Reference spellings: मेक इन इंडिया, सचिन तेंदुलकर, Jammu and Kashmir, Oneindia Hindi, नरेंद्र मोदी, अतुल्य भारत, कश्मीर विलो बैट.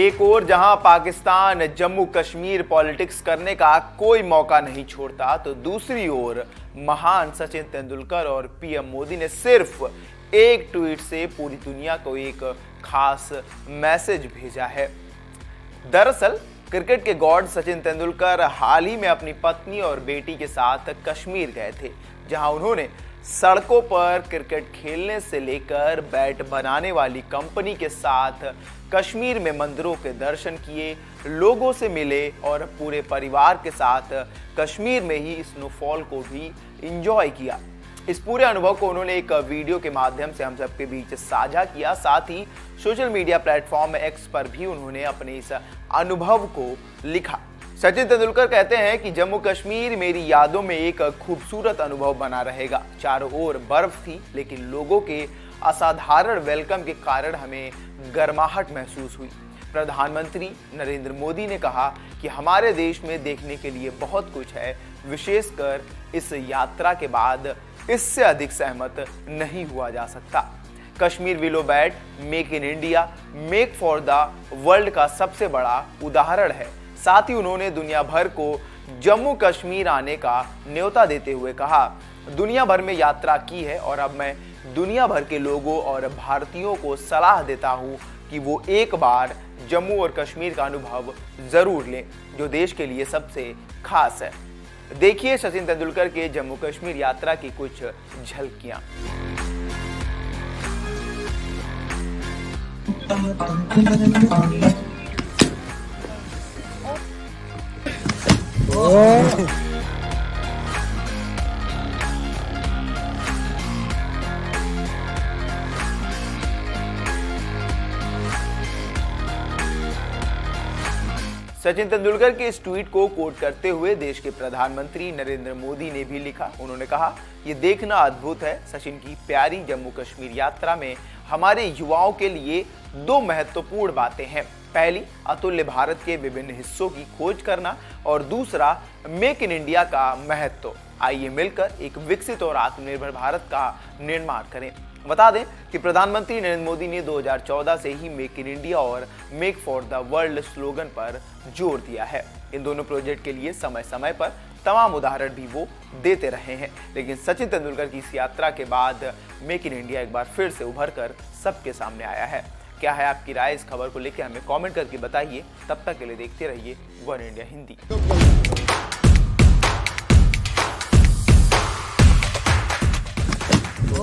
एक ओर जहां पाकिस्तान जम्मू कश्मीर पॉलिटिक्स करने का कोई मौका नहीं छोड़ता, तो दूसरी ओर महान सचिन तेंदुलकर और पीएम मोदी ने सिर्फ एक ट्वीट से पूरी दुनिया को एक खास मैसेज भेजा है। दरअसल क्रिकेट के गॉड सचिन तेंदुलकर हाल ही में अपनी पत्नी और बेटी के साथ कश्मीर गए थे, जहां उन्होंने सड़कों पर क्रिकेट खेलने से लेकर बैट बनाने वाली कंपनी के साथ कश्मीर में मंदिरों के दर्शन किए, लोगों से मिले और पूरे परिवार के साथ कश्मीर में ही स्नोफॉल को भी एंजॉय किया। इस पूरे अनुभव को उन्होंने एक वीडियो के माध्यम से हम सबके बीच साझा किया। साथ ही सोशल मीडिया प्लेटफॉर्म एक्स पर भी उन्होंने अपने इस अनुभव को लिखा। सचिन तेंदुलकर कहते हैं कि जम्मू कश्मीर मेरी यादों में एक खूबसूरत अनुभव बना रहेगा। चारों ओर बर्फ थी, लेकिन लोगों के असाधारण वेलकम के कारण हमें गर्माहट महसूस हुई। प्रधानमंत्री नरेंद्र मोदी ने कहा कि हमारे देश में देखने के लिए बहुत कुछ है, विशेषकर इस यात्रा के बाद इससे अधिक सहमत नहीं हुआ जा सकता। कश्मीर विलो बैट मेक इन इंडिया, make for the world का सबसे बड़ा उदाहरण है। साथ ही उन्होंने दुनिया भर को जम्मू कश्मीर आने का न्योता देते हुए कहा, दुनिया भर में यात्रा की है और अब मैं दुनिया भर के लोगों और भारतीयों को सलाह देता हूं कि वो एक बार जम्मू और कश्मीर का अनुभव जरूर लें, जो देश के लिए सबसे खास है। देखिए सचिन तेंदुलकर के जम्मू कश्मीर यात्रा की कुछ झलकियां। सचिन तेंदुलकर के इस ट्वीट को कोट करते हुए देश के प्रधानमंत्री नरेंद्र मोदी ने भी लिखा। उन्होंने कहा, ये देखना अद्भुत है। सचिन की प्यारी जम्मू कश्मीर यात्रा में हमारे युवाओं के लिए दो महत्वपूर्ण बातें हैं। पहली, अतुल्य भारत के विभिन्न हिस्सों की खोज करना और दूसरा, मेक इन इंडिया का महत्व। आइए मिलकर एक विकसित और आत्मनिर्भर भारत का निर्माण करें। बता दें कि प्रधानमंत्री नरेंद्र मोदी ने 2014 से ही मेक इन इंडिया और make for the world slogan पर जोर दिया है। इन दोनों प्रोजेक्ट के लिए समय समय पर तमाम उदाहरण भी वो देते रहे हैं, लेकिन सचिन तेंदुलकर की इस यात्रा के बाद मेक इन इंडिया एक बार फिर से उभर कर सबके सामने आया है। क्या है आपकी राय इस खबर को लेकर, हमें कमेंट करके बताइए। तब तक के लिए देखते रहिए वन इंडिया हिंदी।